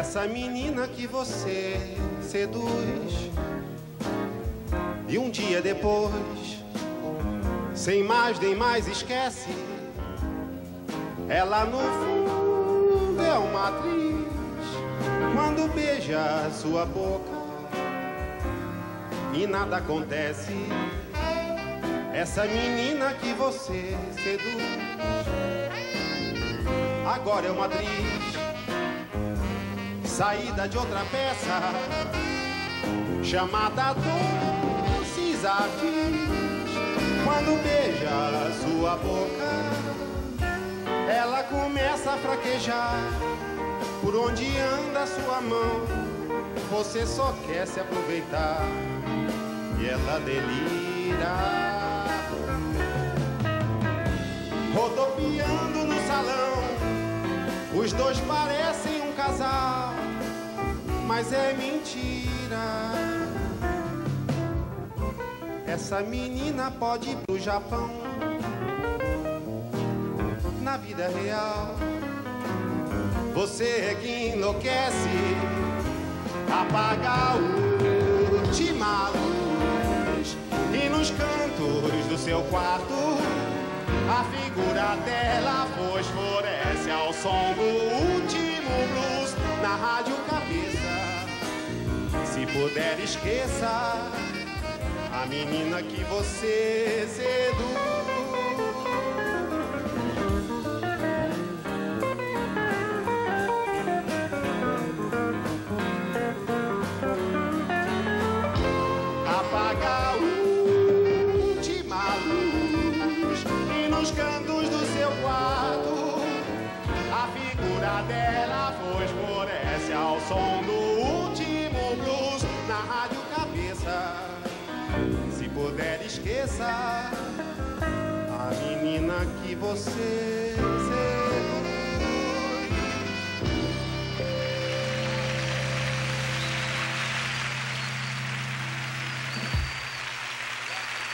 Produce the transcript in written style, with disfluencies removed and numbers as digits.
Essa menina que você seduz, e um dia depois, sem mais nem mais esquece. Ela no fundo é uma atriz, quando beija a sua boca e nada acontece. Essa menina que você seduz agora é uma atriz saída de outra peça chamada Doce Zafiz. Quando beija a sua boca, ela começa a fraquejar. Por onde anda sua mão, você só quer se aproveitar, e ela delira, rodopiando no salão. Os dois parecem um casal, mas é mentira. Essa menina pode ir pro Japão. Na vida real, você é que enlouquece, apaga a última luz, e nos cantos do seu quarto a figura dela fosforece ao som do último blues. Na rádio Cabeça, se puder esqueça a menina que você seduz. Nos cantos do seu quarto, a figura dela fosforece ao som do último blues. Na rádio Cabeça, se puder esqueça a menina que você